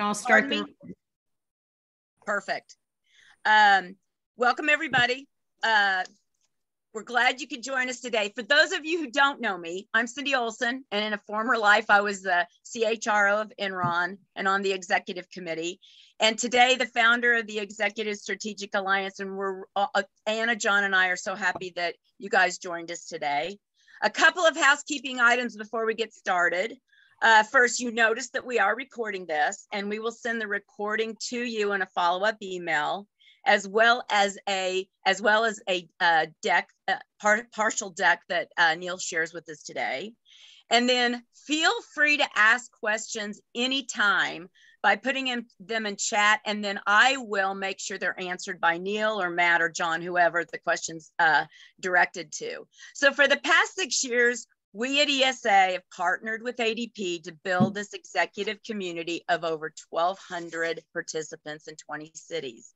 I'll start. Perfect. Welcome, everybody. We're glad you could join us today. For those of you who don't know me, I'm Cindy Olson, and in a former life, I was the CHRO of Enron and on the executive committee. And today, the founder of the Executive Strategic Alliance, and we're Anna, John, and I are so happy that you guys joined us today. A couple of housekeeping items before we get started. First, you notice that we are recording this, and we will send the recording to you in a follow-up email, as well as a deck, partial deck that Neel shares with us today. And then feel free to ask questions anytime by putting them in chat, and then I will make sure they're answered by Neel or Matt or John, whoever the question's directed to. So for the past 6 years, we at ESA have partnered with ADP to build this executive community of over 1,200 participants in 20 cities.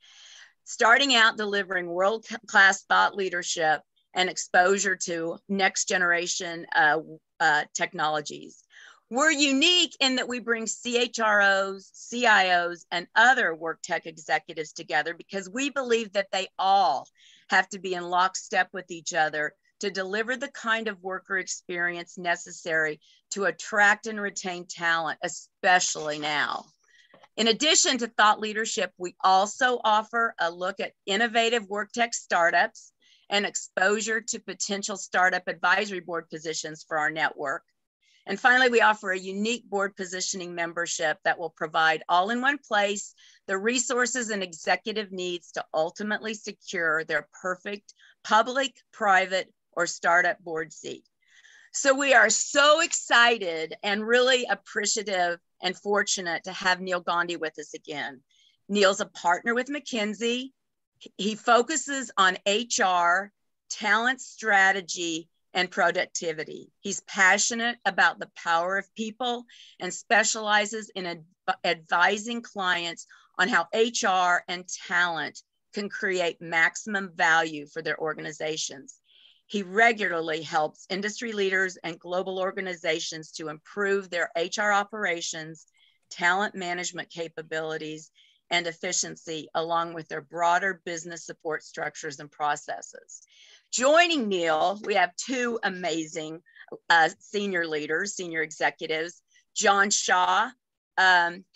Starting out delivering world-class thought leadership and exposure to next-generation technologies. We're unique in that we bring CHROs, CIOs, and other work tech executives together because we believe that they all have to be in lockstep with each other to deliver the kind of worker experience necessary to attract and retain talent, especially now. In addition to thought leadership, we also offer a look at innovative work tech startups and exposure to potential startup advisory board positions for our network. And finally, we offer a unique board positioning membership that will provide all in one place the resources an executive needs to ultimately secure their perfect public, private, or startup board seat. So we are so excited and really appreciative and fortunate to have Neel Gandhi with us again. Neel's a partner with McKinsey. He focuses on HR, talent strategy, and productivity. He's passionate about the power of people and specializes in advising clients on how HR and talent can create maximum value for their organizations. He regularly helps industry leaders and global organizations to improve their HR operations, talent management capabilities, and efficiency, along with their broader business support structures and processes. Joining Neel, we have two amazing senior leaders, senior executives, John Shaw,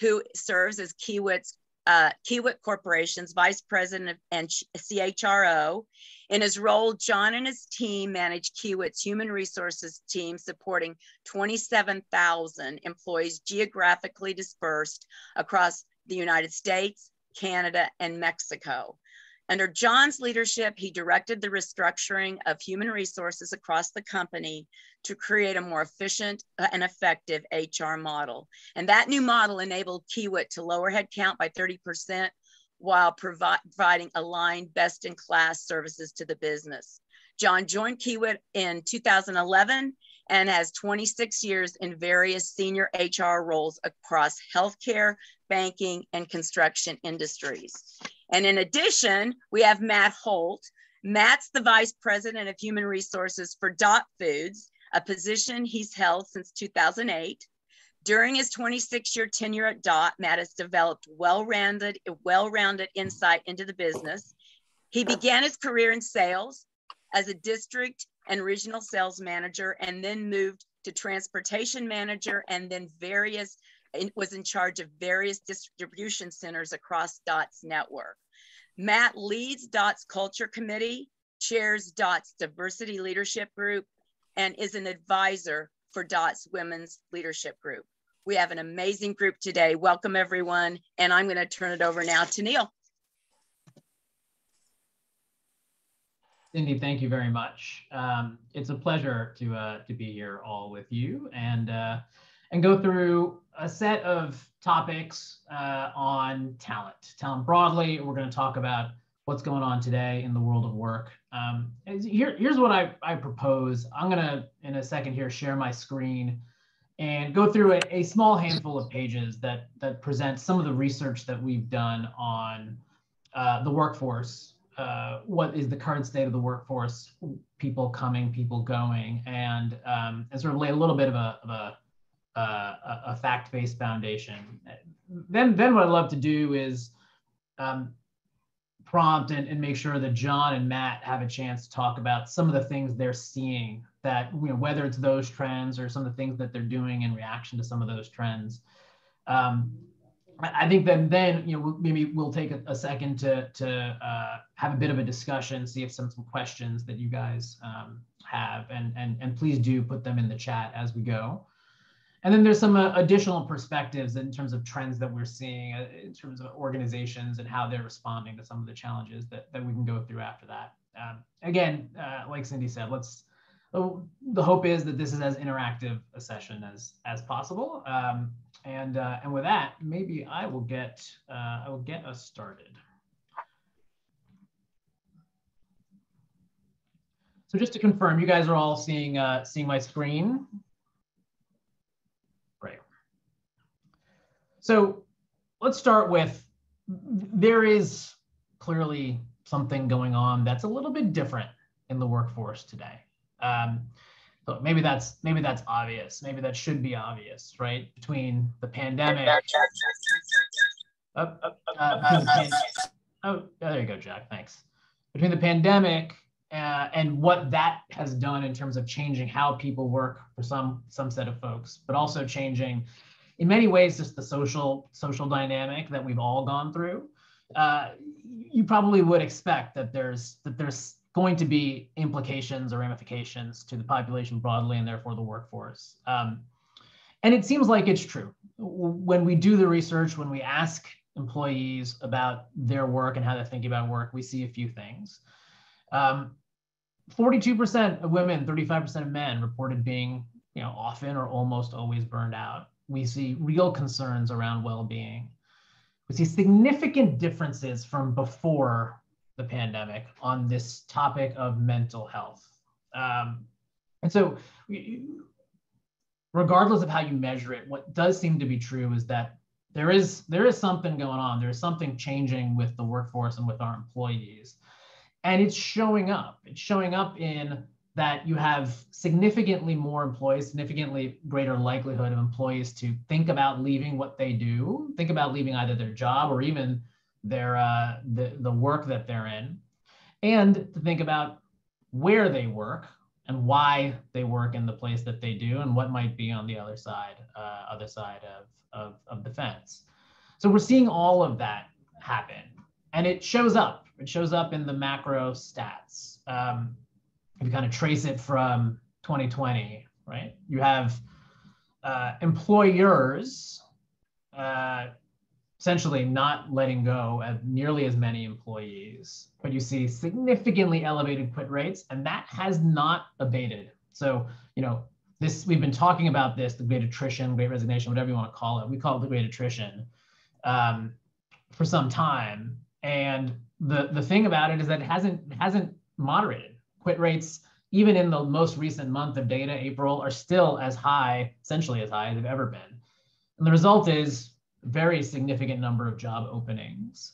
who serves as Kiewit Corporation's Vice President and CHRO. In his role, John and his team manage Kiewit's human resources team, supporting 27,000 employees geographically dispersed across the United States, Canada, and Mexico. Under John's leadership, he directed the restructuring of human resources across the company to create a more efficient and effective HR model. And that new model enabled Kiewit to lower headcount by 30% while providing aligned best-in-class services to the business. John joined Kiewit in 2011 and has 26 years in various senior HR roles across healthcare, banking, and construction industries. And in addition, we have Matt Holt. Matt's the Vice President of Human Resources for DOT Foods, a position he's held since 2008. During his 26-year tenure at DOT, Matt has developed well-rounded insight into the business. He began his career in sales as a district and regional sales manager, and then moved to transportation manager, and then was in charge of various distribution centers across DOT's network. Matt leads DOT's Culture Committee, chairs DOT's Diversity Leadership Group, and is an advisor for DOT's Women's Leadership Group. We have an amazing group today. Welcome, everyone. And I'm going to turn it over now to Neel. Cindy, thank you very much. It's a pleasure to be here all with you and go through a set of topics on talent broadly. We're going to talk about what's going on today in the world of work. Here's what I propose. I'm going to, in a second here, share my screen and go through a small handful of pages that present some of the research that we've done on the workforce. What is the current state of the workforce, people coming, people going, and sort of lay a little bit of a fact-based foundation. then what I love to do is prompt and make sure that John and Matt have a chance to talk about some of the things they're seeing that, you know, whether it's those trends or some of the things that they're doing in reaction to some of those trends. I think then, you know, maybe we'll take a second to have a bit of a discussion, see if some questions that you guys have, and please do put them in the chat as we go. And then there's some additional perspectives in terms of trends that we're seeing in terms of organizations and how they're responding to some of the challenges that we can go through after that. Again, like Cindy said, the hope is that this is as interactive a session as possible. And with that, maybe I will get us started. So just to confirm, you guys are all seeing my screen. Right. So let's start with, there is clearly something going on that's a little bit different in the workforce today. So maybe that's obvious. Maybe that should be obvious, right? Between the pandemic. Oh, there you go, Jack. Thanks. Between the pandemic and what that has done in terms of changing how people work for some set of folks, but also changing, in many ways, just the social dynamic that we've all gone through. You probably would expect that there's going to be implications or ramifications to the population broadly and therefore the workforce. And it seems like it's true. When we do the research, when we ask employees about their work and how they think about work, we see a few things. 42% of women, 35% of men reported being, you know, often or almost always burned out. We see real concerns around well-being. We see significant differences from before the pandemic on this topic of mental health. And so regardless of how you measure it, what does seem to be true is that there is something going on. There's something changing with the workforce and with our employees. And it's showing up. It's showing up in that you have significantly more employees, significantly greater likelihood of employees to think about leaving what they do, think about leaving either their job or even the work that they're in, and to think about where they work and why they work in the place that they do and what might be on the other side of the fence. So we're seeing all of that happen, and it shows up. It shows up in the macro stats. If you kind of trace it from 2020, right? You have employers essentially not letting go of nearly as many employees, but you see significantly elevated quit rates, and that has not abated. So, you know, this, we've been talking about this, the great attrition, great resignation, whatever you want to call it. We call it the great attrition for some time. And the thing about it is that it hasn't moderated. Quit rates, even in the most recent month of data, April, are still as high, essentially as high as they've ever been. And the result is very significant number of job openings.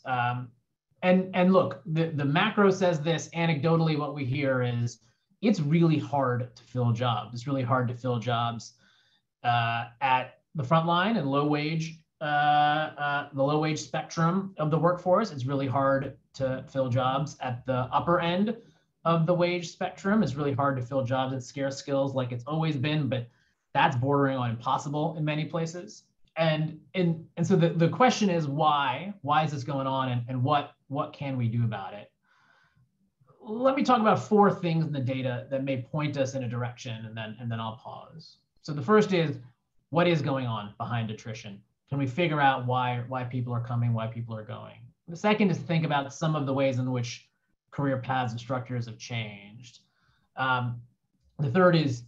And look, the macro says this, anecdotally what we hear is it's really hard to fill jobs. It's really hard to fill jobs at the front line and the low wage spectrum of the workforce. It's really hard to fill jobs at the upper end of the wage spectrum. It's really hard to fill jobs in scarce skills like it's always been, but that's bordering on impossible in many places. And so the question is why is this going on, and what can we do about it? Let me talk about four things in the data that may point us in a direction, and then I'll pause. So the first is, what is going on behind attrition? Can we figure out why people are coming, why people are going? The second is to think about some of the ways in which career paths and structures have changed. The third is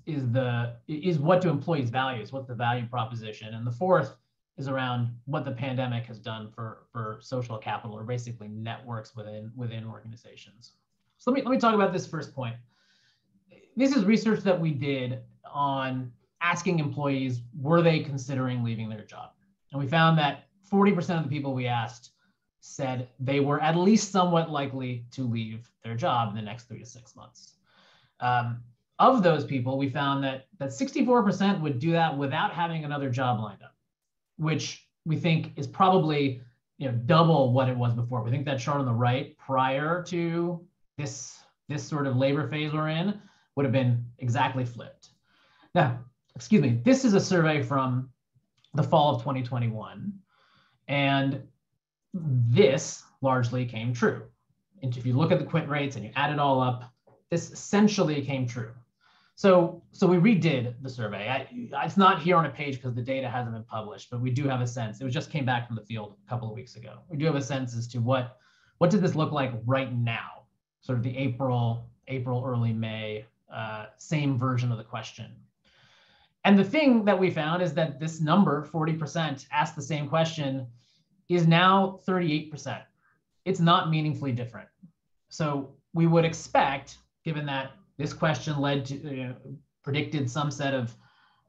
what do employees value? What's the value proposition? And the fourth is around what the pandemic has done for social capital, or basically networks within organizations. So let me talk about this first point. This is research that we did on asking employees, were they considering leaving their job? And we found that 40% of the people we asked said they were at least somewhat likely to leave their job in the next 3 to 6 months. Of those people, we found that 64% would do that without having another job lined up, which we think is probably, you know, double what it was before. We think that's shown on the right prior to this sort of labor phase we're in would have been exactly flipped. Now, excuse me, this is a survey from the fall of 2021. And this largely came true. And if you look at the quit rates and you add it all up, this essentially came true. So we redid the survey. It's not here on a page because the data hasn't been published, but we do have a sense. It was just came back from the field a couple of weeks ago. We do have a sense as to what did this look like right now? Sort of the April, early May, same version of the question. And the thing that we found is that this number, 40%, asked the same question, is now 38%. It's not meaningfully different. So we would expect, given that this question led to, predicted some set of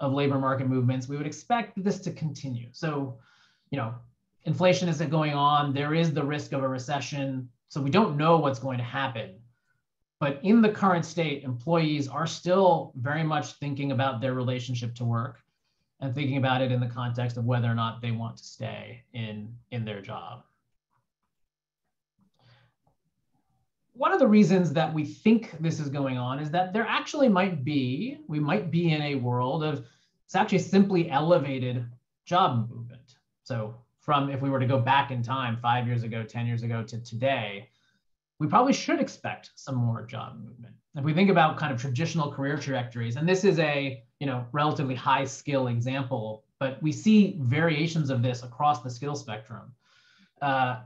labor market movements, we would expect this to continue. So, you know, inflation isn't going on. There is the risk of a recession. So we don't know what's going to happen. But in the current state, employees are still very much thinking about their relationship to work and thinking about it in the context of whether or not they want to stay in their job. One of the reasons that we think this is going on is that there actually might be, we might be in a world of, it's actually simply elevated job movement. So from, if we were to go back in time 5 years ago, 10 years ago to today, we probably should expect some more job movement. If we think about kind of traditional career trajectories, and this is a, you know, relatively high skill example, but we see variations of this across the skill spectrum,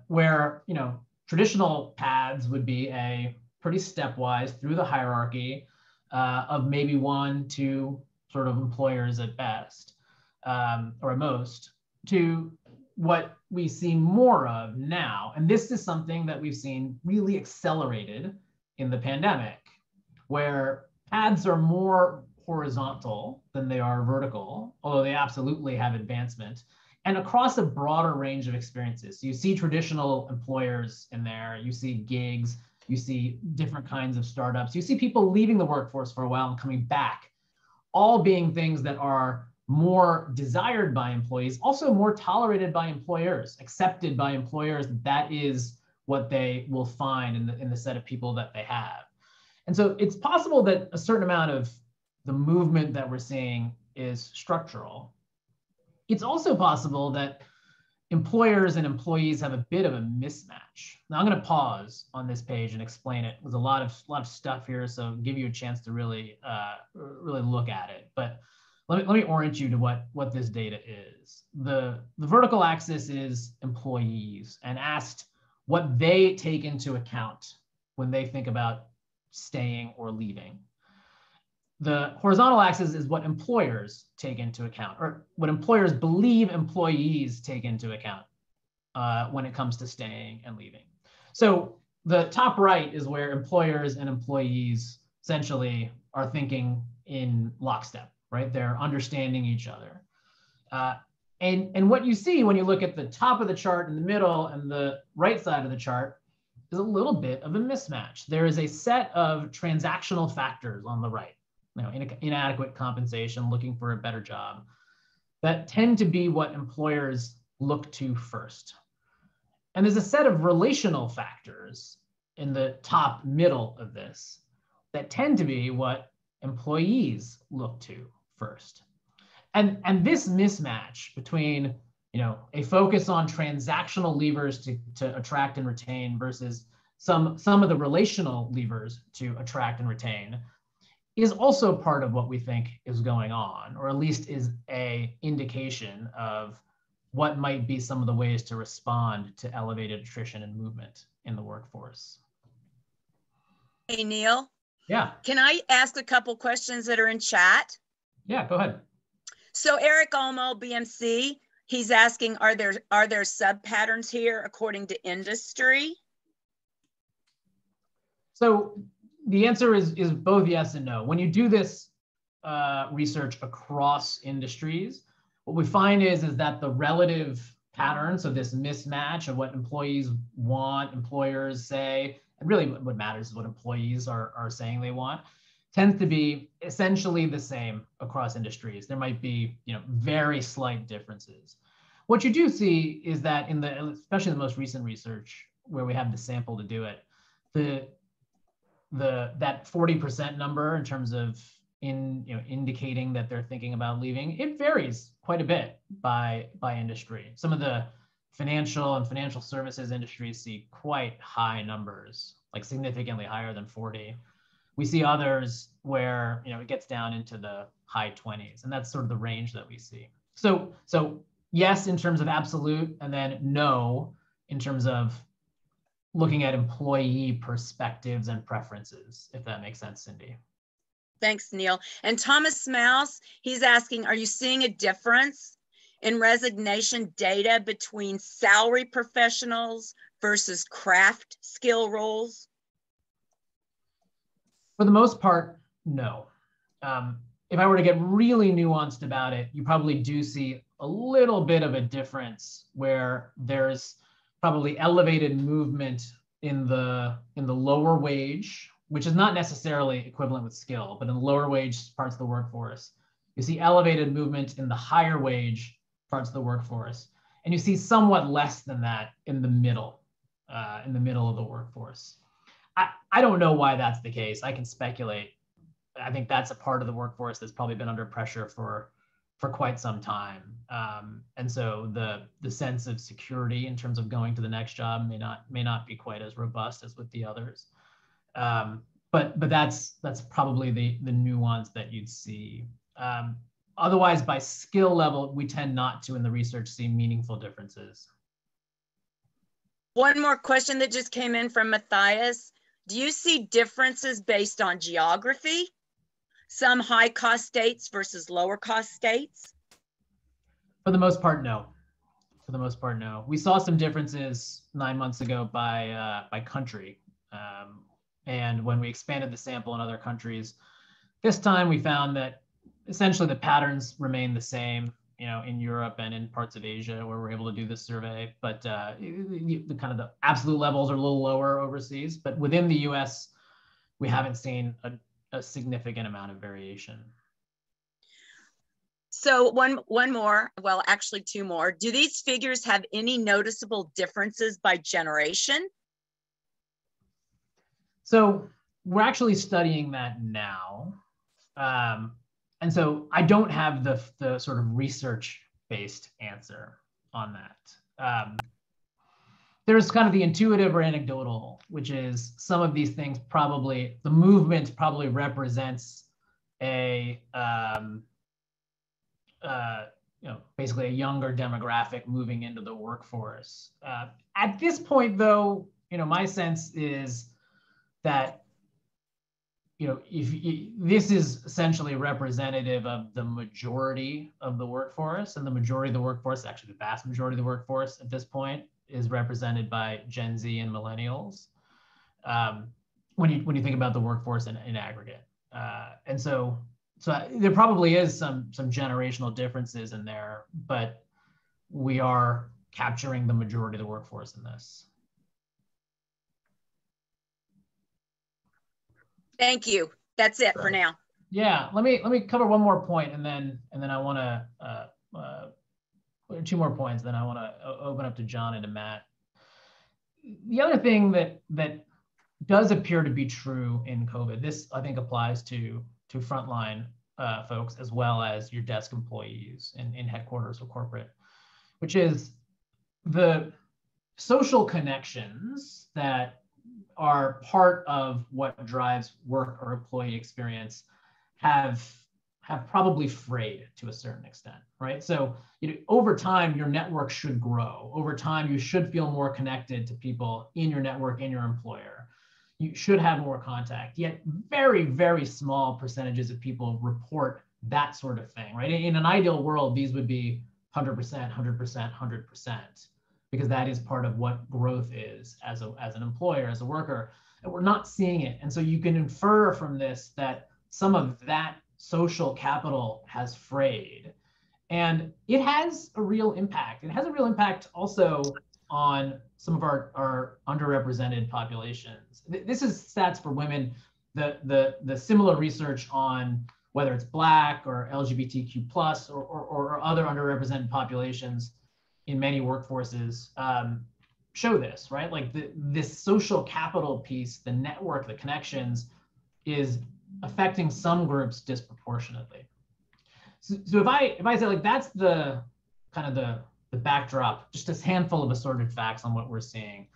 where, you know, traditional paths would be a pretty stepwise through the hierarchy of maybe 1, 2 sort of employers at best, or at most, to what we see more of now. And this is something that we've seen really accelerated in the pandemic, where paths are more horizontal than they are vertical, although they absolutely have advancement, and across a broader range of experiences. You see traditional employers in there, you see gigs, you see different kinds of startups, you see people leaving the workforce for a while and coming back, all being things that are more desired by employees, also more tolerated by employers, accepted by employers. That is what they will find in the set of people that they have. And so it's possible that a certain amount of the movement that we're seeing is structural. It's also possible that employers and employees have a bit of a mismatch. Now I'm going to pause on this page and explain it. There's a lot of stuff here, so give you a chance to really look at it. But let me orient you to what this data is. The vertical axis is employees and asked what they take into account when they think about staying or leaving. The horizontal axis is what employers take into account, or what employers believe employees take into account when it comes to staying and leaving. So the top right is where employers and employees essentially are thinking in lockstep. Right? They're understanding each other. And what you see when you look at the top of the chart in the middle and the right side of the chart is a little bit of a mismatch. There is a set of transactional factors on the right, you know, inadequate compensation, looking for a better job, that tend to be what employers look to first. And there's a set of relational factors in the top middle of this that tend to be what employees look to first. And this mismatch between, you know, a focus on transactional levers to attract and retain versus some of the relational levers to attract and retain is also part of what we think is going on, or at least is a indication of what might be some of the ways to respond to elevated attrition and movement in the workforce. Hey, Neel. Yeah. Can I ask a couple questions that are in chat? Yeah, go ahead. So Eric Olmo, BMC, he's asking, are there sub patterns here according to industry? So the answer is both yes and no. When you do this research across industries, what we find is that the relative patterns of this mismatch of what employees want, employers say, and really what matters is what employees are saying they want, tends to be essentially the same across industries. There might be, you know, very slight differences. What you do see is that in the, especially in the most recent research where we have the sample to do it, that 40% number in terms of indicating that they're thinking about leaving, it varies quite a bit by industry. Some of the financial and financial services industries see quite high numbers, like significantly higher than 40. We see others where it gets down into the high 20s, and that's sort of the range that we see. So yes, in terms of absolute, and then no, in terms of looking at employee perspectives and preferences, if that makes sense, Cindy. Thanks, Neel. And Thomas Mouse, he's asking, are you seeing a difference in resignation data between salary professionals versus craft skill roles? For the most part, no. If I were to get really nuanced about it, you probably do see a little bit of a difference where there's probably elevated movement in the lower wage, which is not necessarily equivalent with skill, but in the lower wage parts of the workforce. You see elevated movement in the higher wage parts of the workforce. And you see somewhat less than that in the middle of the workforce. I don't know why that's the case. I can speculate. I think that's a part of the workforce that's probably been under pressure for quite some time. And so the sense of security in terms of going to the next job may not be quite as robust as with the others. But that's probably the nuance that you'd see. Otherwise, by skill level, we tend not to in the research see meaningful differences. One more question that just came in from Matthias. Do you see differences based on geography? Some high cost states versus lower cost states? For the most part, no. For the most part, no. We saw some differences 9 months ago by country. And when we expanded the sample in other countries, this time we found that essentially the patterns remain the same, in Europe and in parts of Asia where we're able to do this survey, but the kind of the absolute levels are a little lower overseas, but within the US, we haven't seen a significant amount of variation. So one more, well, actually two more. Do these figures have any noticeable differences by generation? So we're actually studying that now. And so I don't have the sort of research-based answer on that. There's kind of the intuitive or anecdotal, which is some of these things probably, the movement probably represents basically a younger demographic moving into the workforce. At this point though, my sense is that this is essentially representative of the majority of the workforce, and the majority of the workforce, actually the vast majority of the workforce at this point, is represented by Gen Z and millennials. When you think about the workforce in aggregate, and so there probably is some generational differences in there, but we are capturing the majority of the workforce in this. Thank you. That's it for now. Yeah, let me cover one more point, and then I want to two more points. Then I want to open up to John and to Matt. The other thing that does appear to be true in COVID, this I think applies to frontline folks as well as your desk employees in headquarters or corporate, which is the social connections that are part of what drives work or employee experience have probably frayed to a certain extent, right? So over time, your network should grow. Over time, you should feel more connected to people in your network, in your employer. You should have more contact, yet very, very small percentages of people report that sort of thing, right? In an ideal world, these would be 100%, 100%, 100%. Because that is part of what growth is as an employer, as a worker, and we're not seeing it. And so you can infer from this that some of that social capital has frayed, and it has a real impact. It has a real impact also on some of our underrepresented populations. This is stats for women. The similar research on whether it's Black or LGBTQ plus or other underrepresented populations in many workforces show this, right? Like this social capital piece, the network, the connections, is affecting some groups disproportionately. So if I say, like, that's the kind of the backdrop, just a handful of assorted facts on what we're seeing.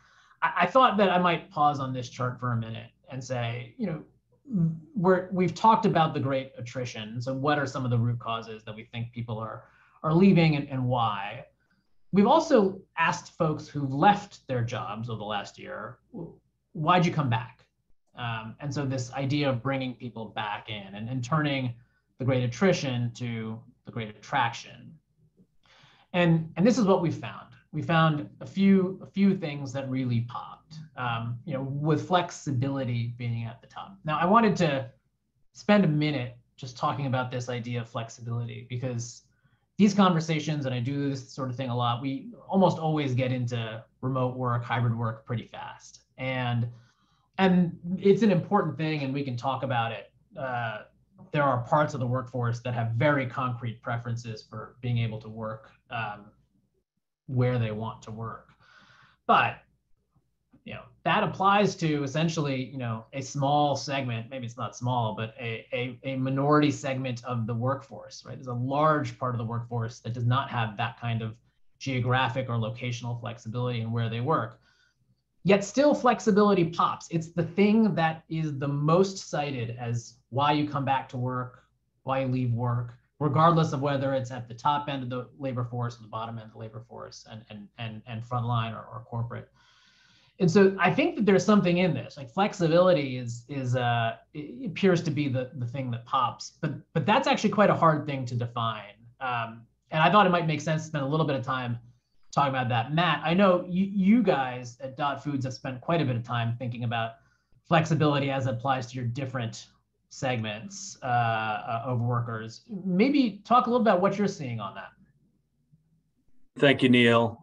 I thought that I might pause on this chart for a minute and say, you know, we've talked about the great attrition. So what are some of the root causes that we think people are leaving and why? We've also asked folks who've left their jobs over the last year, why'd you come back? And so this idea of bringing people back in and turning the great attrition to the great attraction. And this is what we found. We found a few things that really popped, you know, with flexibility being at the top. Now, I wanted to spend a minute just talking about this idea of flexibility, because these conversations, and I do this sort of thing a lot, we almost always get into remote work, hybrid work pretty fast. And it's an important thing, and we can talk about it. There are parts of the workforce that have very concrete preferences for being able to work where they want to work. But, you know, that applies to essentially, you know, a small segment, maybe it's not small, but a minority segment of the workforce, right? There's a large part of the workforce that does not have that kind of geographic or locational flexibility in where they work. Yet still flexibility pops. It's the thing that is the most cited as why you come back to work, why you leave work, regardless of whether it's at the top end of the labor force or the bottom end of the labor force and frontline or corporate. And so I think that there's something in this, like flexibility it appears to be the thing that pops, but that's actually quite a hard thing to define. And I thought it might make sense to spend a little bit of time talking about that. Matt, I know you guys at DOT Foods have spent quite a bit of time thinking about flexibility as it applies to your different segments of workers. Maybe talk a little about what you're seeing on that. Thank you, Neel.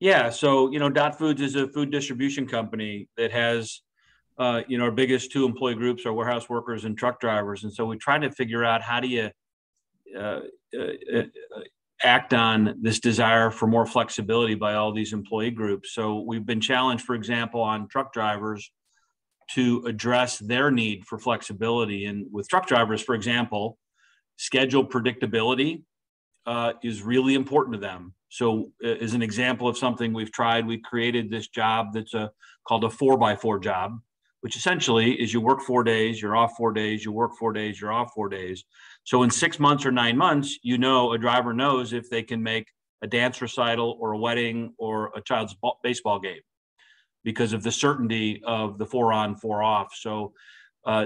Yeah, so, you know, DOT Foods is a food distribution company that has, you know, our biggest two employee groups are warehouse workers and truck drivers. And so we try to figure out how do you act on this desire for more flexibility by all these employee groups. So we've been challenged, for example, on truck drivers to address their need for flexibility. And with truck drivers, for example, schedule predictability is really important to them. So as an example of something we've tried, we created this job that's called a 4x4 job, which essentially is you work 4 days, you're off 4 days, you work 4 days, you're off 4 days. So in 6 months or 9 months, you know, a driver knows if they can make a dance recital or a wedding or a child's baseball game, because of the certainty of the 4 on, 4 off. So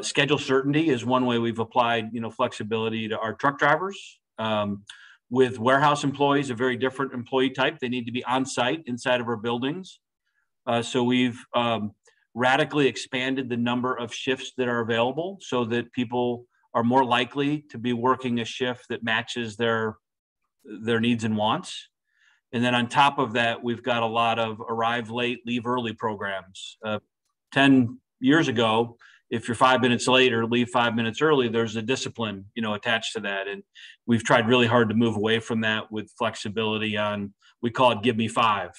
schedule certainty is one way we've applied, you know, flexibility to our truck drivers. With warehouse employees, a very different employee type. They need to be on site inside of our buildings. So we've radically expanded the number of shifts that are available so that people are more likely to be working a shift that matches their needs and wants. And then on top of that, we've got a lot of arrive late, leave early programs. 10 years ago, if you're 5 minutes late or leave 5 minutes early, there's a discipline, you know, attached to that. And we've tried really hard to move away from that with flexibility on, we call it give me five,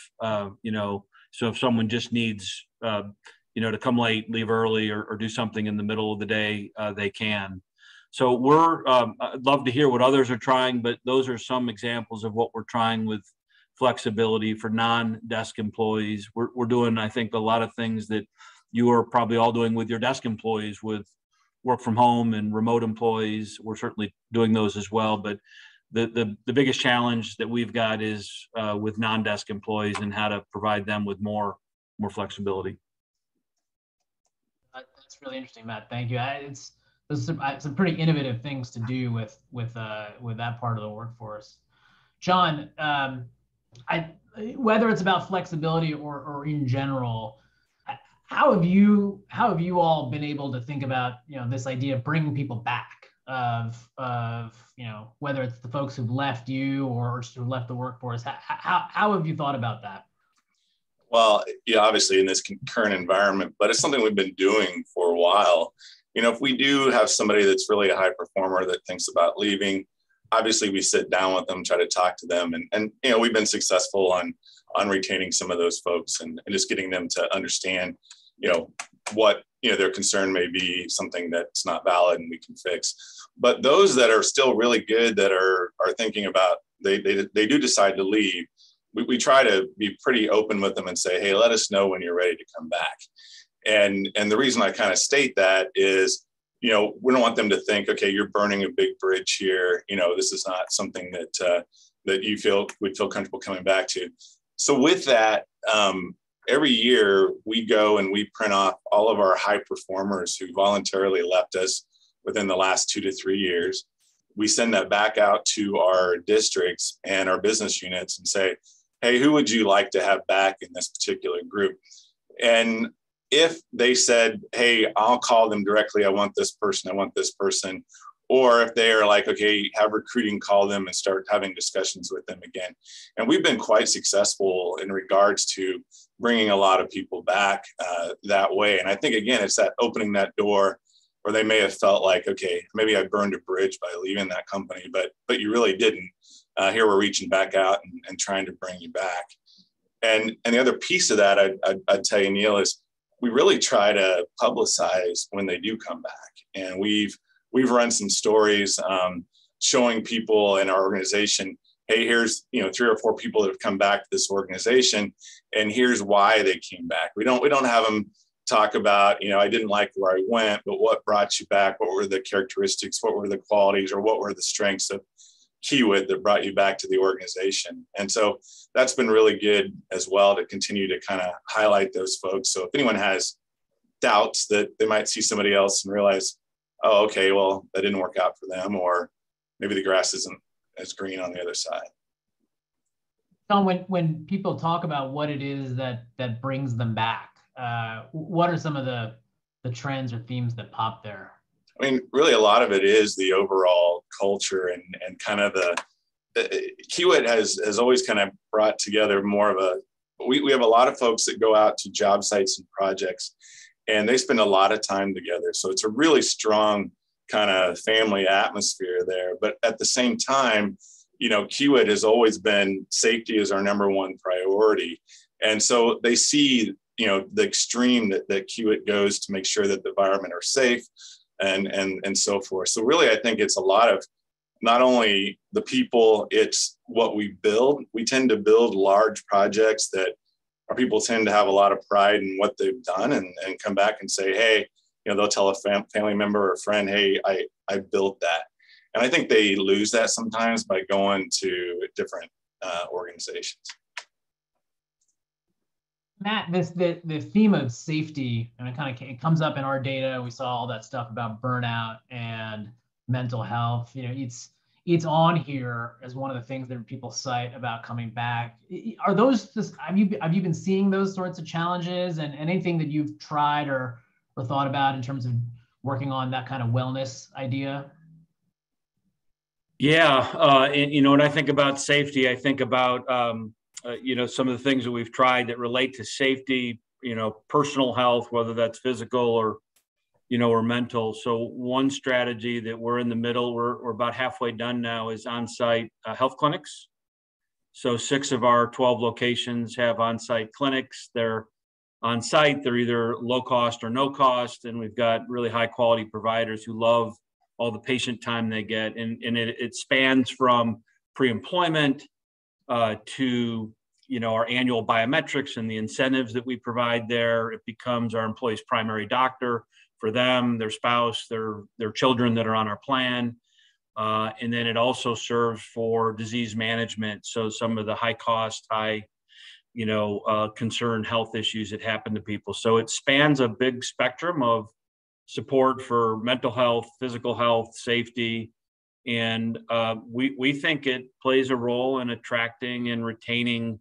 you know, so if someone just needs, you know, to come late, leave early, or do something in the middle of the day, they can. So we're, I'd love to hear what others are trying, but those are some examples of what we're trying with flexibility for non-desk employees. We're doing, I think, a lot of things that you are probably all doing with your desk employees, with work from home and remote employees. We're certainly doing those as well. But the biggest challenge that we've got is with non-desk employees and how to provide them with more flexibility. That's really interesting, Matt. Thank you. There's some pretty innovative things to do with that part of the workforce. John, whether it's about flexibility or in general, how have you all been able to think about, you know, this idea of bringing people back, of you know, whether it's the folks who've left you or who left the workforce? How have you thought about that? Well, yeah, obviously in this current environment, but it's something we've been doing for a while. You know, if we do have somebody that's really a high performer that thinks about leaving, obviously we sit down with them, try to talk to them, and you know, we've been successful on retaining some of those folks and just getting them to understand, you know, what, you know, their concern may be something that's not valid and we can fix. But those that are still really good, that are thinking about, they do decide to leave, we try to be pretty open with them and say, hey, let us know when you're ready to come back. And the reason I kind of state that is, you know, we don't want them to think, okay, you're burning a big bridge here. You know, this is not something that that you would feel comfortable coming back to. So with that, every year we go and we print off all of our high performers who voluntarily left us within the last 2 to 3 years. We send that back out to our districts and our business units and say, hey, who would you like to have back in this particular group? And if they said, hey, I'll call them directly, I want this person, or if they are like, okay, have recruiting call them and start having discussions with them again. And we've been quite successful in regards to bringing a lot of people back that way. And I think, again, it's that opening that door where they may have felt like, okay, maybe I burned a bridge by leaving that company, but you really didn't. Here we're reaching back out and trying to bring you back. And the other piece of that, I'd tell you, Neel, is we really try to publicize when they do come back. And we've run some stories showing people in our organization, hey, here's, you know, 3 or 4 people that have come back to this organization, and here's why they came back. We don't have them talk about, you know, I didn't like where I went, but what brought you back? What were the characteristics? What were the qualities, or what were the strengths of Kiewit that brought you back to the organization? And so that's been really good as well, to continue to kind of highlight those folks. So if anyone has doubts that they might see somebody else and realize, oh, okay, well, that didn't work out for them, or maybe the grass isn't as green on the other side. Tom, when people talk about what it is that brings them back, what are some of the trends or themes that pop there? I mean, really a lot of it is the overall culture and kind of Kiewit has always kind of brought together more of we have a lot of folks that go out to job sites and projects, and they spend a lot of time together. So it's a really strong kind of family atmosphere there. But at the same time, you know, Kiewit has always been safety is our number one priority. And so they see, you know, the extreme that Kiewit goes to make sure that the environment are safe and so forth. So really, I think it's a lot of not only the people, it's what we build. We tend to build large projects that our people tend to have a lot of pride in what they've done and come back and say, hey, you know, they'll tell a family member or friend, hey, I built that. And I think they lose that sometimes by going to different organizations. Matt, the theme of safety, and it comes up in our data. We saw all that stuff about burnout and mental health. You know, it's on here as one of the things that people cite about coming back. Are those just, have you been seeing those sorts of challenges, and anything that you've tried or thought about in terms of working on that kind of wellness idea? Yeah, you know, when I think about safety, I think about you know, some of the things that we've tried that relate to safety, you know, personal health, whether that's physical or, you know, or mental. So one strategy that we're in the middle, we're about halfway done now, is on-site health clinics. So 6 of our 12 locations have on-site clinics. They're on-site, they're either low cost or no cost. And we've got really high quality providers who love all the patient time they get. And it spans from pre-employment to, you know, our annual biometrics and the incentives that we provide there. It becomes our employees' primary doctor for them, their spouse, their children that are on our plan. And then it also serves for disease management. So some of the high cost, high, you know, concern health issues that happen to people. So it spans a big spectrum of support for mental health, physical health, safety. And we think it plays a role in attracting and retaining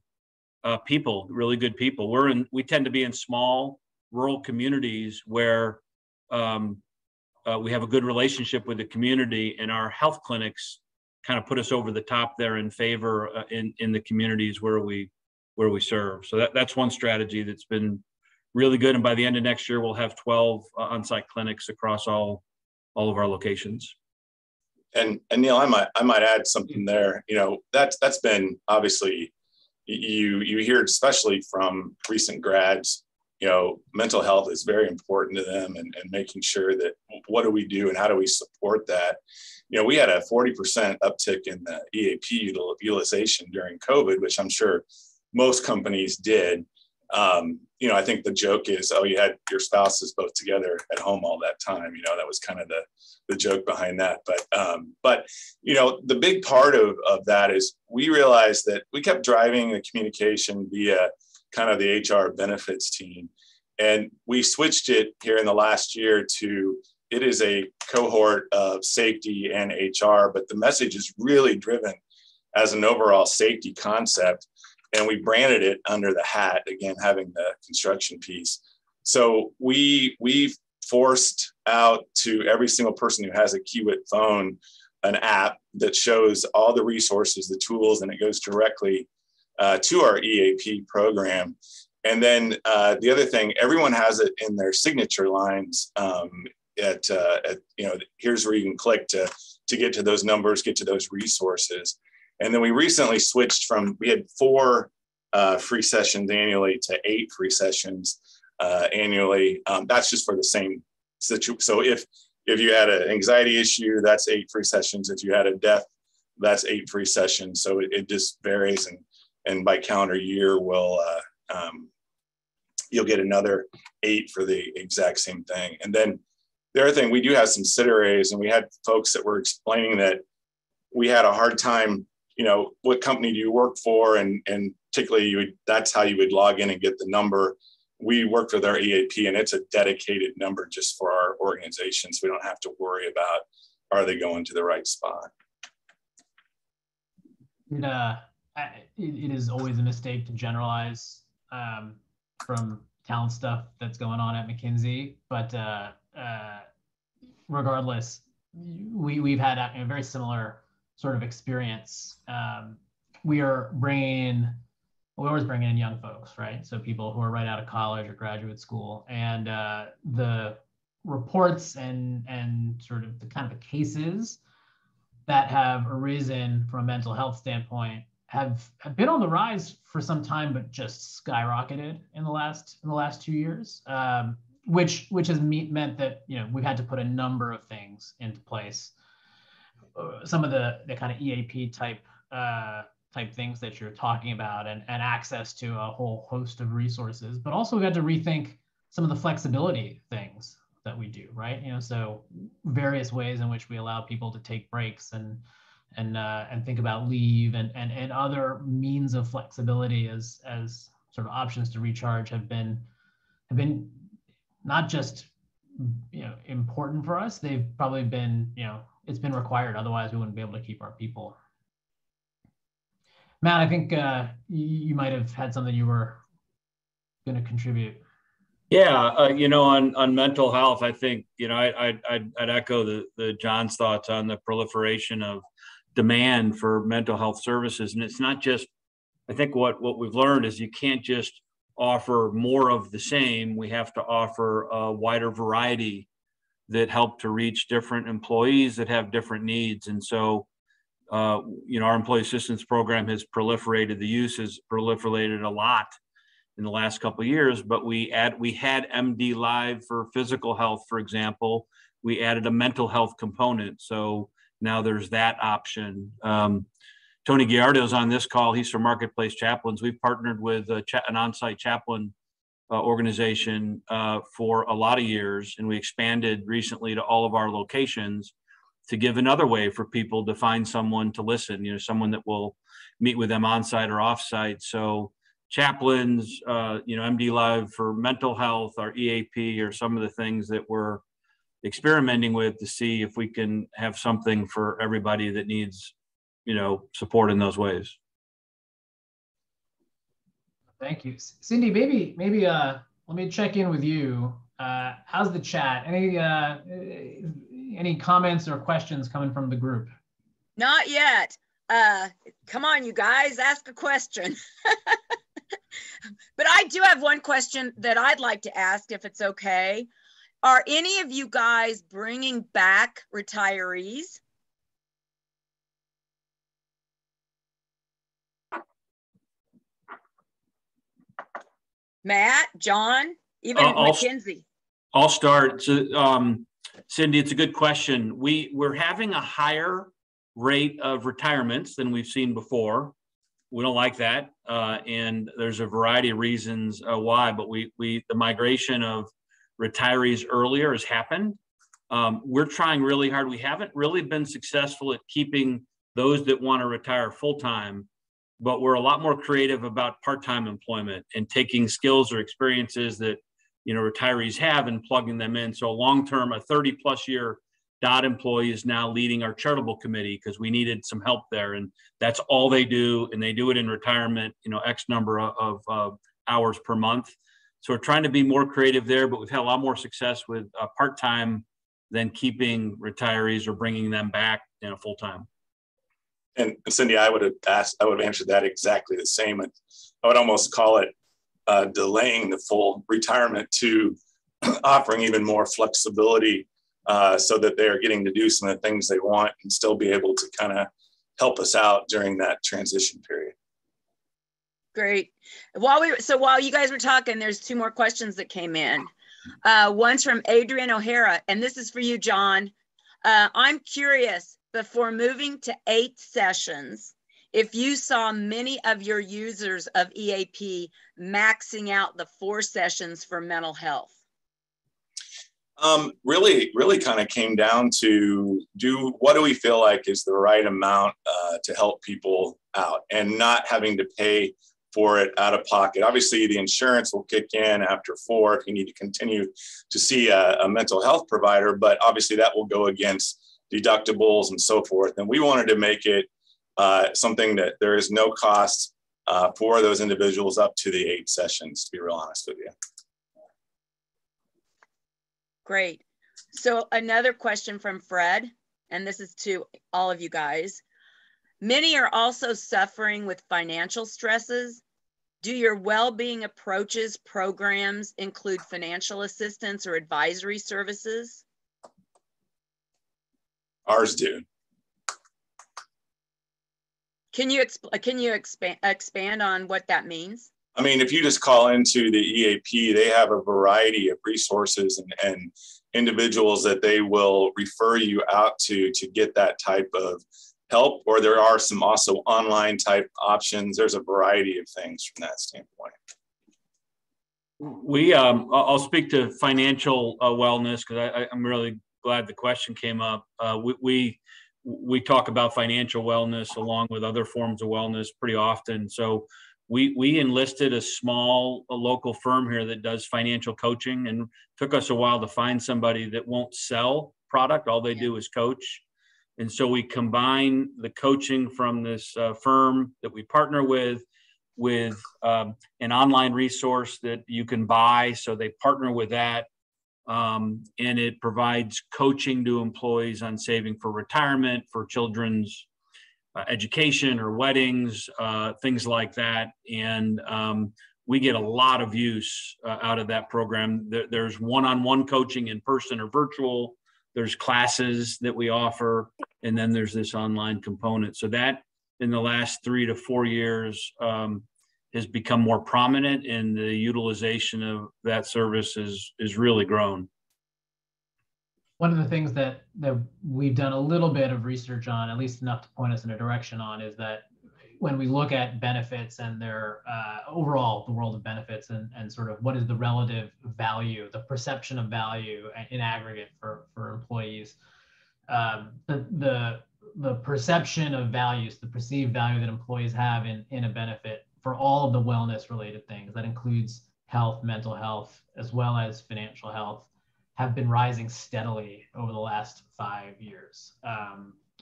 people, really good people. We tend to be in small rural communities where we have a good relationship with the community, and our health clinics kind of put us over the top there in favor in the communities where we serve. So that's one strategy that's been really good. And by the end of next year, we'll have 12 on-site clinics across all of our locations. And Neel, I might add something there. You know, that's been obviously, you hear especially from recent grads, you know, mental health is very important to them, and making sure that what do we do and how do we support that? You know, we had a 40% uptick in the EAP utilization during COVID, which I'm sure most companies did. You know, I think the joke is, oh, you had your spouses both together at home all that time. You know, that was kind of the joke behind that. But you know, the big part of that is we realized that we kept driving the communication via kind of the HR benefits team. And we switched it here in the last year to, it is a cohort of safety and HR, but the message is really driven as an overall safety concept. And we branded it under the hat, again, having the construction piece. So we've forced out to every single person who has a Kiewit phone, an app that shows all the resources, the tools, and it goes directly to our EAP program. And then the other thing, everyone has it in their signature lines at you know, here's where you can click to get to those numbers, get to those resources. And then we recently switched from, we had 4 free sessions annually to 8 free sessions annually. That's just for the same situation. So if you had an anxiety issue, that's 8 free sessions. If you had a death, that's 8 free sessions. So it just varies. And by calendar year, we'll, you'll get another 8 for the exact same thing. And then the other thing, we do have some sit-a-rays, and we had folks that were explaining that we had a hard time, you know, what company do you work for? And particularly that's how you would log in and get the number. We worked with our EAP, and it's a dedicated number just for our organizations. We don't have to worry about, are they going to the right spot? It is always a mistake to generalize from talent stuff that's going on at McKinsey. But regardless, we've had a very similar sort of experience. We always bring in young folks, right? So people who are right out of college or graduate school, and the reports and sort of the kind of the cases that have arisen from a mental health standpoint have been on the rise for some time, but just skyrocketed in the last 2 years, which has meant that, you know, we've had to put a number of things into place. Some of the kind of EAP type things that you're talking about, and access to a whole host of resources, but also we had to rethink some of the flexibility things that we do, right? You know, so various ways in which we allow people to take breaks and think about leave and other means of flexibility as sort of options to recharge have been not just, you know, important for us. They've probably been, you know, it's been required. Otherwise, we wouldn't be able to keep our people. Matt, I think you might have had something you were going to contribute. Yeah, you know, on mental health, I think, you know, I'd echo the John's thoughts on the proliferation of demand for mental health services. And it's not just, I think what we've learned is you can't just offer more of the same. We have to offer a wider variety that help to reach different employees that have different needs. And so, you know, our employee assistance program has proliferated a lot in the last couple of years, but we had MD Live for physical health, for example. We added a mental health component. So now there's that option. Tony Gallardo's on this call. He's from Marketplace Chaplains. We've partnered with an on-site chaplain organization for a lot of years, and we expanded recently to all of our locations to give another way for people to find someone to listen, you know, someone that will meet with them on site or off site. So chaplains, you know, MD Live for mental health, our EAP are some of the things that we're experimenting with to see if we can have something for everybody that needs, you know, support in those ways. Thank you. Cindy, maybe let me check in with you. How's the chat? Any comments or questions coming from the group? Not yet. Come on, you guys, ask a question. But I do have one question that I'd like to ask, if it's okay. Are any of you guys bringing back retirees? Matt, John, even McKinsey? I'll start. So, Cindy, it's a good question. We're having a higher rate of retirements than we've seen before. We don't like that, and there's a variety of reasons why, but the migration of retirees earlier has happened. We're trying really hard. We haven't really been successful at keeping those that want to retire full-time, but we're a lot more creative about part-time employment and taking skills or experiences that retirees have and plugging them in. So long-term, a 30-plus year DOT employee is now leading our charitable committee because we needed some help there. And that's all they do. And they do it in retirement, X number of hours per month. So we're trying to be more creative there, but we've had a lot more success with part-time than keeping retirees or bringing them back full-time. And Cindy, I would have answered that exactly the same. And I would almost call it delaying the full retirement to offering even more flexibility so that they're getting to do some of the things they want and still be able to kind of help us out during that transition period. Great. So while you guys were talking, there's two more questions that came in. One's from Adrian O'Hara, and this is for you, John. I'm curious, before moving to 8 sessions, if you saw many of your users of EAP maxing out the 4 sessions for mental health. Really kind of came down to what do we feel like is the right amount to help people out and not having to pay for it out of pocket. Obviously, the insurance will kick in after 4 if you need to continue to see a mental health provider, but obviously that will go against deductibles and so forth. And we wanted to make it something that there is no cost for those individuals up to the 8 sessions, to be real honest with you. Great. So another question from Fred, and this is to all of you guys. Many are also suffering with financial stresses. Do your well-being approaches programs include financial assistance or advisory services? Ours do. Can you expand on what that means? I mean, if you just call into the EAP, they have a variety of resources and individuals that they will refer you out to get that type of help, or there are some also online type options. There's a variety of things from that standpoint. I'll speak to financial wellness because I'm really glad the question came up. We talk about financial wellness along with other forms of wellness pretty often. So we enlisted a local firm here that does financial coaching, and took us a while to find somebody that won't sell product. All they do is coach. And so we combine the coaching from this firm that we partner with an online resource that you can buy. So they partner with that. And it provides coaching to employees on saving for retirement, for children's education or weddings, things like that. And we get a lot of use out of that program. There's one-on-one coaching in person or virtual. There's classes that we offer, and then there's this online component. So that, in the last 3 to 4 years, has become more prominent, and the utilization of that service is really grown. One of the things that we've done a little bit of research on, at least enough to point us in a direction on, is that when we look at benefits and their overall, the world of benefits and sort of what is the relative value, the perception of value in aggregate for employees, the perception of values, the perceived value that employees have in a benefit for all of the wellness related things, that includes health, mental health, as well as financial health, have been rising steadily over the last 5 years,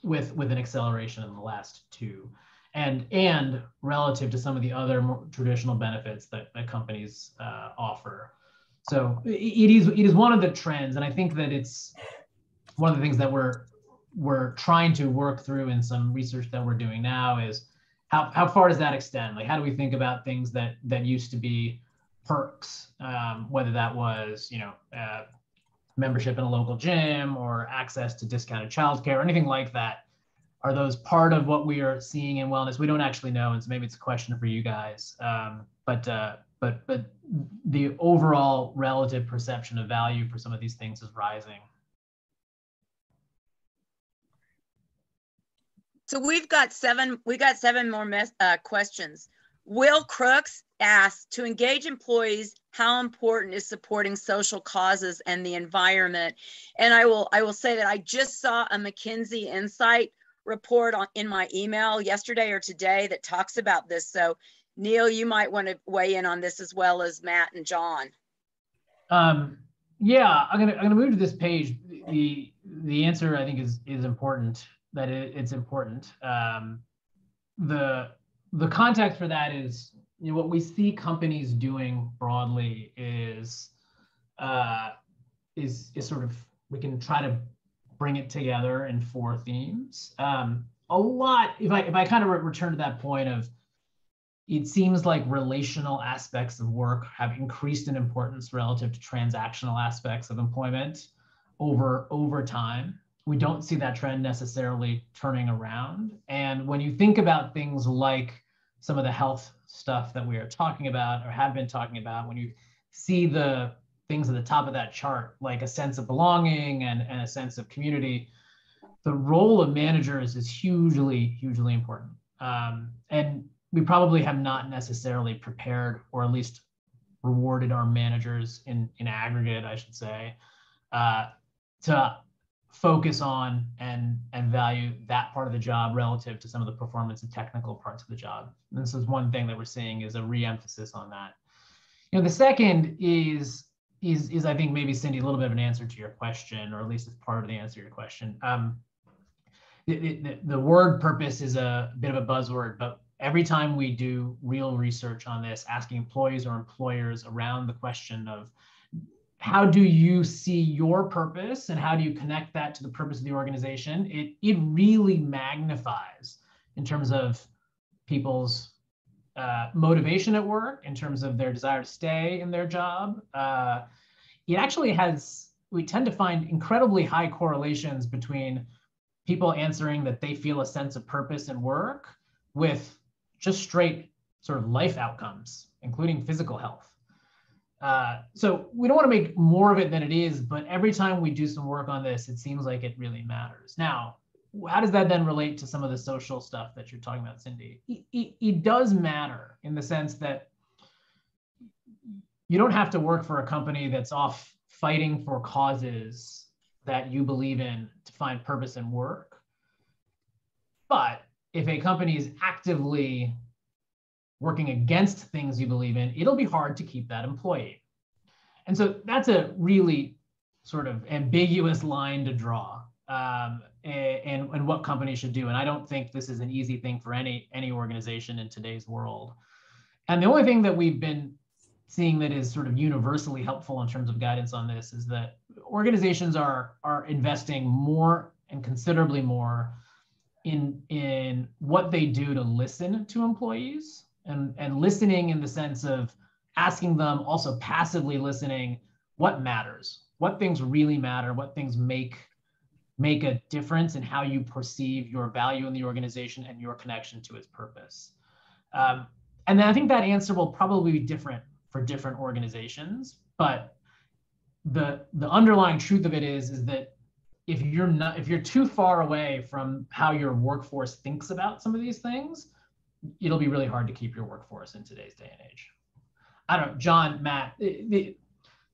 with an acceleration in the last 2. And relative to some of the other more traditional benefits that companies offer. So it is one of the trends. And I think that it's one of the things that we're trying to work through in some research that we're doing now is how far does that extend? Like, how do we think about things that used to be perks, whether that was, membership in a local gym or access to discounted childcare or anything like that? Are those part of what we are seeing in wellness? We don't actually know, and so maybe it's a question for you guys. But the overall relative perception of value for some of these things is rising. So we got seven more questions. Will Crooks asks, to engage employees, how important is supporting social causes and the environment? And I will say that I just saw a McKinsey Insight report in my email yesterday or today that talks about this. So Neel, you might want to weigh in on this as well as Matt and John. Yeah, I'm gonna move to this page. The answer I think is important. That it's important. The context for that is, you know, what we see companies doing broadly is sort of, we can try to bring it together in four themes. A lot, if I kind of return to that point of, it seems like relational aspects of work have increased in importance relative to transactional aspects of employment over time. We don't see that trend necessarily turning around. And when you think about things like some of the health stuff that we are talking about or have been talking about, when you see the things at the top of that chart, like a sense of belonging and a sense of community, the role of managers is hugely, hugely important. And we probably have not necessarily prepared or at least rewarded our managers in aggregate, I should say, to focus on and value that part of the job relative to some of the performance and technical parts of the job. And this is one thing that we're seeing is a re-emphasis on that. You know, the second is I think maybe, Cindy, a little bit of an answer to your question, or at least it's part of the answer to your question. The word purpose is a bit of a buzzword, but every time we do real research on this, asking employees or employers around the question of how do you see your purpose and how do you connect that to the purpose of the organization, it really magnifies in terms of people's motivation at work, in terms of their desire to stay in their job. It actually has, we tend to find incredibly high correlations between people answering that they feel a sense of purpose in work with just straight sort of life outcomes, including physical health. So we don't want to make more of it than it is, but every time we do some work on this, it seems like it really matters. Now, how does that then relate to some of the social stuff that you're talking about, Cindy? It does matter in the sense that you don't have to work for a company that's off fighting for causes that you believe in to find purpose in work. But if a company is actively working against things you believe in, it'll be hard to keep that employee. And so that's a really sort of ambiguous line to draw and what companies should do. And I don't think this is an easy thing for any organization in today's world. And the only thing that we've been seeing that is sort of universally helpful in terms of guidance on this is that organizations are investing more and considerably more in what they do to listen to employees, and listening in the sense of asking them, also passively listening, what matters, what things really matter, what things make a difference in how you perceive your value in the organization and your connection to its purpose. And then I think that answer will probably be different for different organizations, but the underlying truth of it is that if you're too far away from how your workforce thinks about some of these things, it'll be really hard to keep your workforce in today's day and age. I don't know, John, Matt,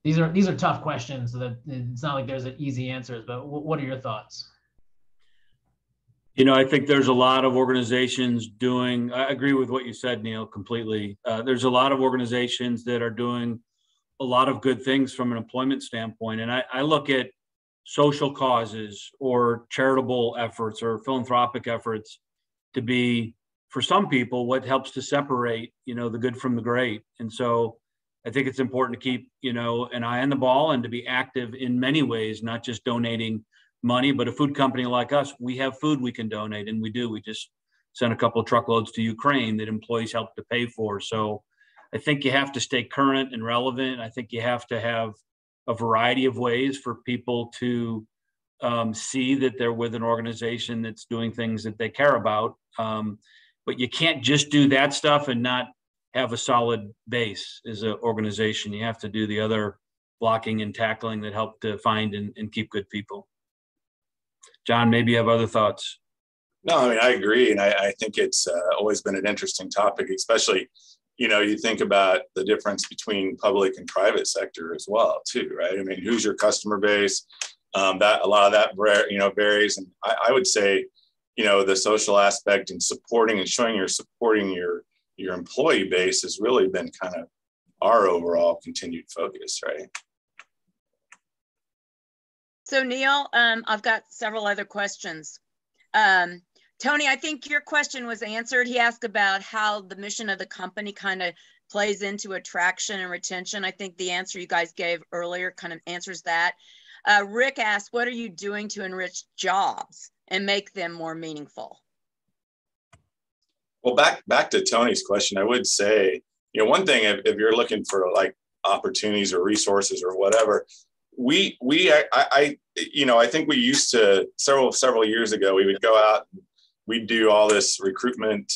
these are tough questions, so that it's not like there's an easy answers, but what are your thoughts? You know, I think there's a lot of organizations doing, I agree with what you said, Neel, completely. There's a lot of organizations that are doing a lot of good things from an employment standpoint. And I look at social causes or charitable efforts or philanthropic efforts to be, for some people, what helps to separate, you know, the good from the great. And so I think it's important to keep, you know, an eye on the ball and to be active in many ways, not just donating money, but a food company like us, we have food we can donate, and we do. We just sent a couple of truckloads to Ukraine that employees helped to pay for. So I think you have to stay current and relevant. I think you have to have a variety of ways for people to see that they're with an organization that's doing things that they care about. But you can't just do that stuff and not have a solid base as an organization. You have to do the other blocking and tackling that help to find and keep good people. John, maybe you have other thoughts. No, I mean, I agree. And I think it's always been an interesting topic, especially, you know, you think about the difference between public and private sector as well, too, right? I mean, who's your customer base? That a lot of that, you know, varies. And I would say, you know, the social aspect and supporting and showing you're supporting your employee base has really been kind of our overall continued focus, right? So Neel, I've got several other questions. Tony, I think your question was answered. He asked about how the mission of the company kind of plays into attraction and retention. I think the answer you guys gave earlier kind of answers that. Rick asked, what are you doing to enrich jobs and make them more meaningful? Well, back to Tony's question, I would say, you know, one thing, if you're looking for like opportunities or resources or whatever, I think we used to, several years ago, we would go out, we'd do all this recruitment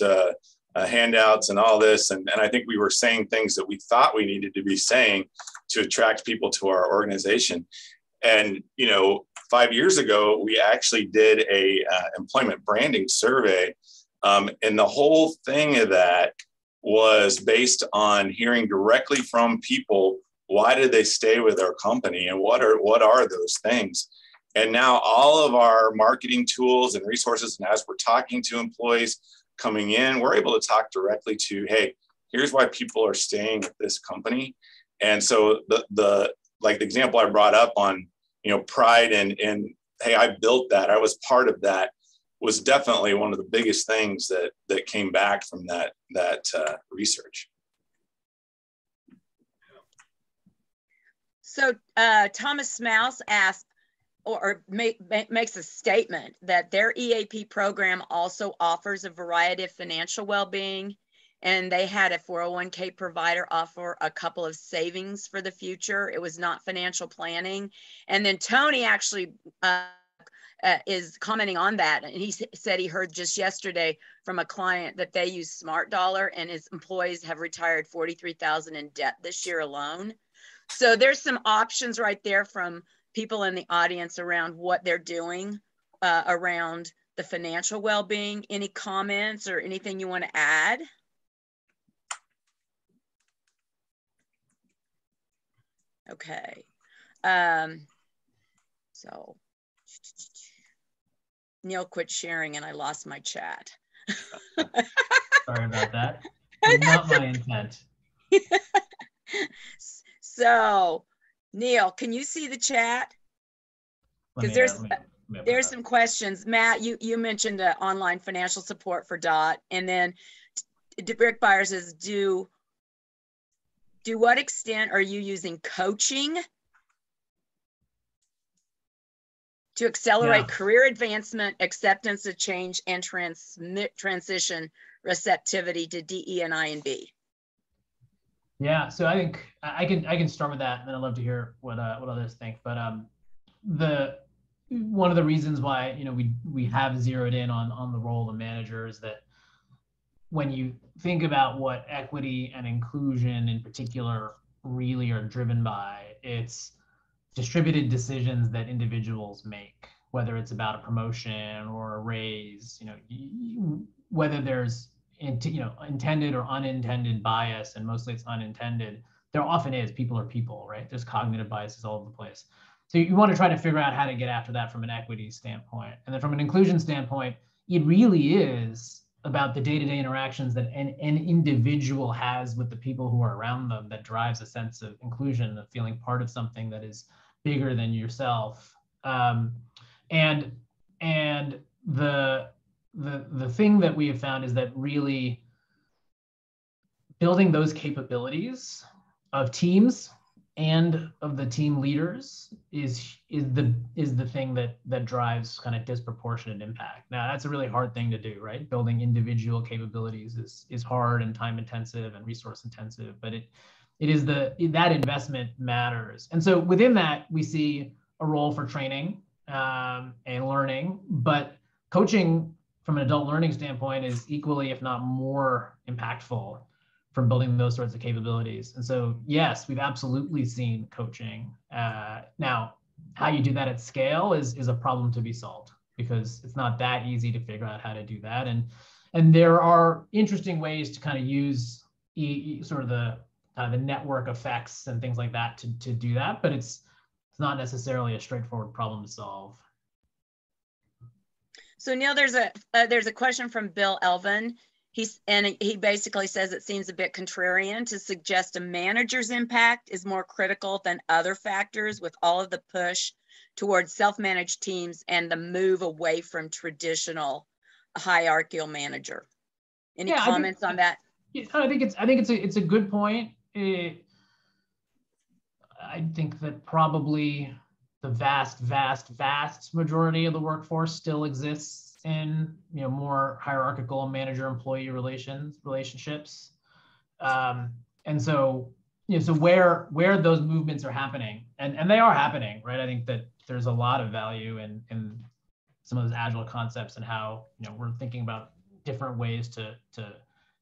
handouts and all this. And I think we were saying things that we thought we needed to be saying to attract people to our organization. And, you know, 5 years ago, we actually did a employment branding survey. And the whole thing of that was based on hearing directly from people, why did they stay with our company and what are those things? And now all of our marketing tools and resources, and as we're talking to employees coming in, we're able to talk directly to, hey, here's why people are staying at this company. And so the example I brought up on, you know, pride and hey, I built that, I was part of that, was definitely one of the biggest things that came back from that research. So Thomas Mouse asks, makes a statement that their EAP program also offers a variety of financial well-being, and they had a 401k provider offer a couple of savings for the future. It was not financial planning. And then Tony actually is commenting on that, and he said he heard just yesterday from a client that they use Smart Dollar, and his employees have retired $43,000 in debt this year alone. So there's some options right there from people in the audience around what they're doing around the financial well-being. Any comments or anything you want to add? Okay. So Neel quit sharing and I lost my chat. Sorry about that. Not my intent. So, Neel, can you see the chat? Because there's some questions. Matt, you mentioned the online financial support for DOT, and then Rick Byers says, "Do what extent are you using coaching to accelerate career advancement, acceptance of change, and transition receptivity to DE&I and B?" Yeah, so I think I can start with that, and then I'd love to hear what others think. But one of the reasons why, you know, we have zeroed in on the role of managers, that when you think about what equity and inclusion in particular really are driven by, it's distributed decisions that individuals make, whether it's about a promotion or a raise, you know, whether there's intended or unintended bias, and mostly it's unintended. There often is. People are people, right? There's cognitive biases all over the place. So you want to try to figure out how to get after that from an equity standpoint. And then from an inclusion standpoint, it really is about the day-to-day interactions that an individual has with the people who are around them that drives a sense of inclusion, of feeling part of something that is bigger than yourself. The thing that we have found is that really building those capabilities of teams and of the team leaders is the thing that drives kind of disproportionate impact. Now, that's a really hard thing to do, right? Building individual capabilities is hard and time intensive and resource intensive, but that investment matters. And so within that, we see a role for training and learning, but coaching from an adult learning standpoint is equally, if not more impactful, from building those sorts of capabilities. And so, yes, we've absolutely seen coaching. Now, how you do that at scale is a problem to be solved, because it's not that easy to figure out how to do that. And there are interesting ways to kind of use the network effects and things like that to do that, but it's not necessarily a straightforward problem to solve. So Neel, there's a question from Bill Elvin. He basically says it seems a bit contrarian to suggest a manager's impact is more critical than other factors with all of the push towards self-managed teams and the move away from traditional hierarchical manager. Any comments on that? I think it's a good point. I think that probably the vast majority of the workforce still exists in more hierarchical manager-employee relationships, and so so where those movements are happening, and they are happening, right? I think that there's a lot of value in some of those agile concepts and how we're thinking about different ways to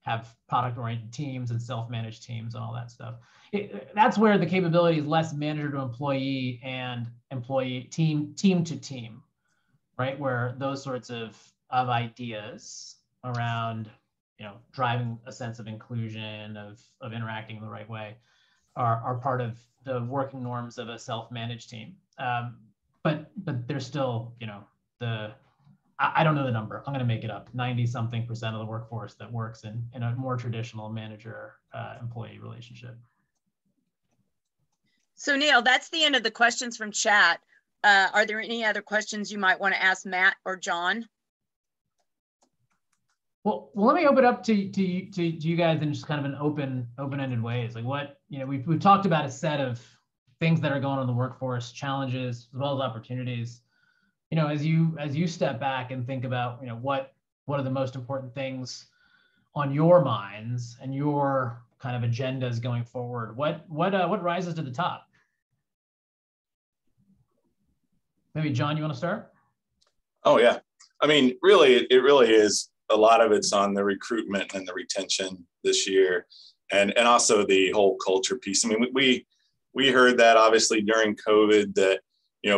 have product-oriented teams and self-managed teams and all that stuff. That's where the capability is less manager to employee and employee team to team. Right, where those sorts of ideas around driving a sense of inclusion, of interacting the right way, are part of the working norms of a self-managed team. But there's still I don't know the number. I'm going to make it up. 90-something% of the workforce that works in a more traditional manager employee relationship. So Neel, that's the end of the questions from chat. Are there any other questions you might want to ask Matt or John? Well, let me open up to you guys in just kind of an open-ended way. It's like we've talked about a set of things that are going on in the workforce, challenges as well as opportunities. As you step back and think about what are the most important things on your minds and your kind of agendas going forward. What rises to the top? Maybe John, you want to start? Oh yeah, I mean, really, it really is a lot of it's on the recruitment and the retention this year, and also the whole culture piece. I mean, we heard that obviously during COVID that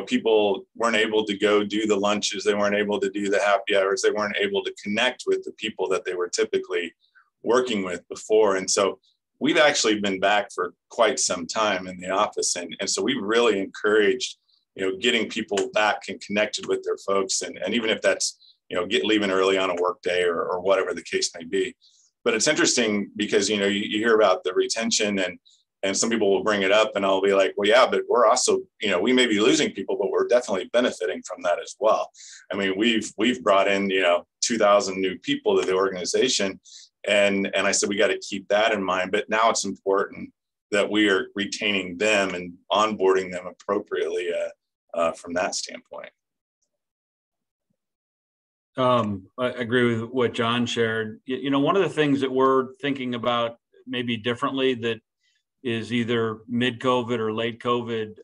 people weren't able to go do the lunches, they weren't able to do the happy hours, they weren't able to connect with the people that they were typically working with before, and so we've actually been back for quite some time in the office, and so we've really encouraged getting people back and connected with their folks. And even if that's, leaving early on a work day or whatever the case may be. But it's interesting because, you hear about the retention and some people will bring it up and I'll be like, well, yeah, but we're also, we may be losing people, but we're definitely benefiting from that as well. I mean, we've brought in, 2,000 new people to the organization. And I said, we got to keep that in mind, but now it's important that we are retaining them and onboarding them appropriately from that standpoint. I agree with what John shared. One of the things that we're thinking about maybe differently that is either mid-COVID or late COVID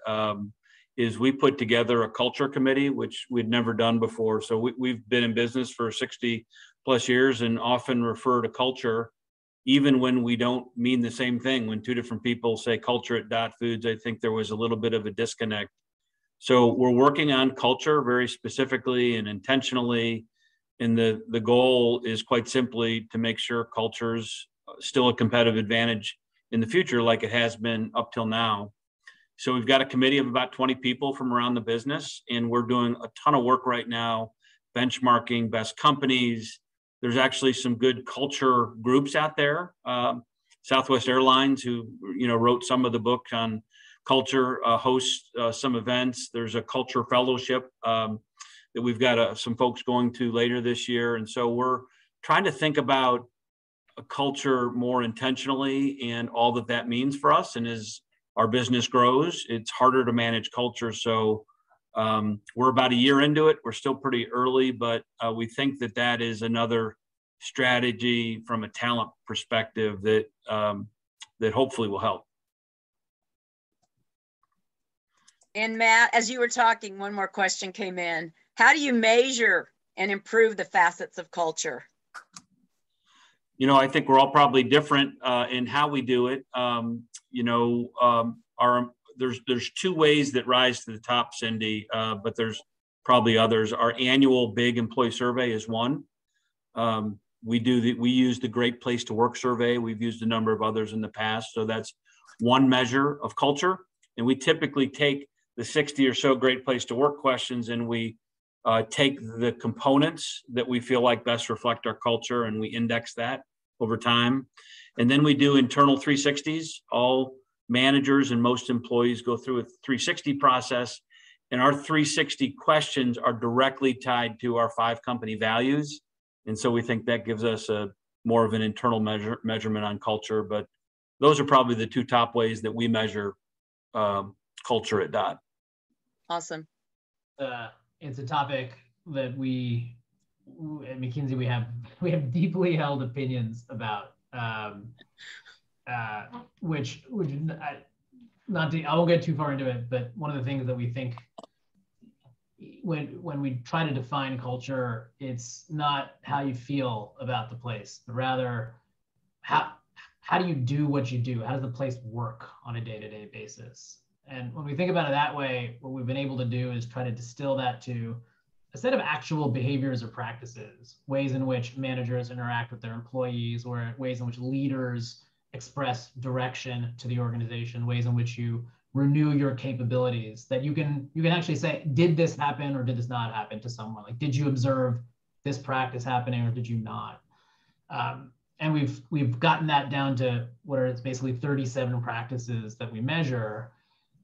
is we put together a culture committee, which we'd never done before. So we've been in business for 60 plus years and often refer to culture, even when we don't mean the same thing. When two different people say culture at DOT Foods, I think there was a little bit of a disconnect. So we're working on culture very specifically and intentionally, and the goal is quite simply to make sure culture's still a competitive advantage in the future like it has been up till now. So we've got a committee of about 20 people from around the business, and we're doing a ton of work right now, benchmarking best companies. There's actually some good culture groups out there. Southwest Airlines, who wrote some of the book on culture, hosts some events. There's a culture fellowship that we've got some folks going to later this year. And so we're trying to think about a culture more intentionally and all that means for us. And as our business grows, it's harder to manage culture. So we're about a year into it. We're still pretty early, but we think that is another strategy from a talent perspective that hopefully will help. And Matt, as you were talking, one more question came in. How do you measure and improve the facets of culture? you know, I think we're all probably different in how we do it. There's two ways that rise to the top, Cindy, but there's probably others. Our annual big employee survey is one. We use the Great Place to Work survey. We've used a number of others in the past. So that's one measure of culture. And we typically take the 60 or so Great Place to Work questions, and we take the components that we feel like best reflect our culture, and we index that over time. And then we do internal 360s. All managers and most employees go through a 360 process. And our 360 questions are directly tied to our 5 company values. And so we think that gives us a more of an internal measurement on culture. But those are probably the two top ways that we measure culture at DOT. Awesome. It's a topic that we at McKinsey we have deeply held opinions about, which I won't get too far into it. But one of the things that we think when we try to define culture, it's not how you feel about the place, but rather how do you do what you do? How does the place work on a day-to-day basis? And when we think about it that way, what we've been able to do is try to distill that to a set of actual behaviors or practices, ways in which managers interact with their employees, or ways in which leaders express direction to the organization, ways in which you renew your capabilities, that you can actually say, did this happen or did this not happen to someone? Like, did you observe this practice happening or did you not? And we've gotten that down to what are basically 37 practices that we measure.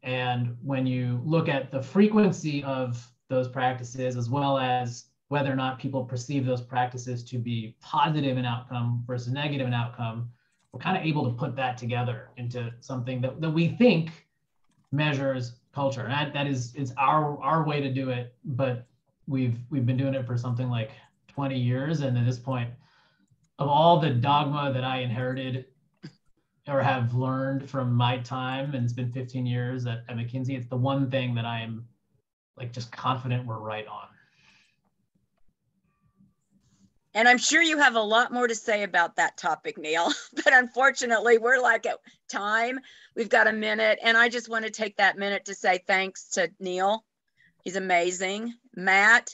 And when you look at the frequency of those practices, as well as whether or not people perceive those practices to be positive in outcome versus negative in outcome, we're kind of able to put that together into something that we think measures culture. And it's our way to do it, but we've been doing it for something like 20 years. And at this point, of all the dogma that I inherited or have learned from my time, and it's been 15 years at McKinsey, it's the one thing that I'm like just confident we're right on. And I'm sure you have a lot more to say about that topic, Neel, but unfortunately we're like at time. We've got a minute, and I just want to take that minute to say thanks to Neel. He's amazing. Matt,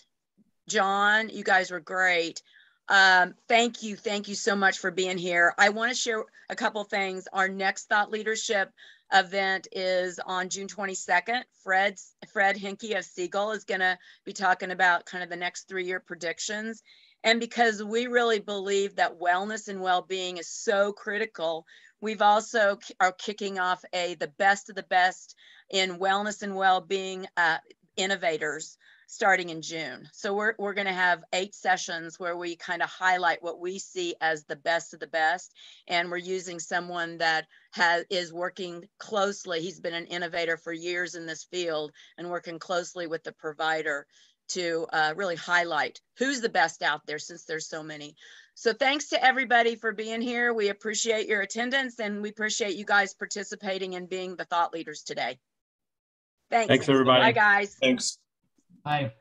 John, you guys were great. Thank you so much for being here. I want to share a couple things. Our next Thought Leadership event is on June 22nd. Fred Hinkey of Siegel is going to be talking about kind of the next 3-year predictions. And because we really believe that wellness and well-being is so critical, we've also are kicking off the best of the best in wellness and well-being innovators starting in June. So we're going to have 8 sessions where we kind of highlight what we see as the best of the best. And we're using someone that is working closely. He's been an innovator for years in this field and working closely with the provider to really highlight who's the best out there, since there's so many. So thanks to everybody for being here. We appreciate your attendance, and we appreciate you guys participating and being the thought leaders today. Thanks everybody. Bye, guys. Thanks. Bye.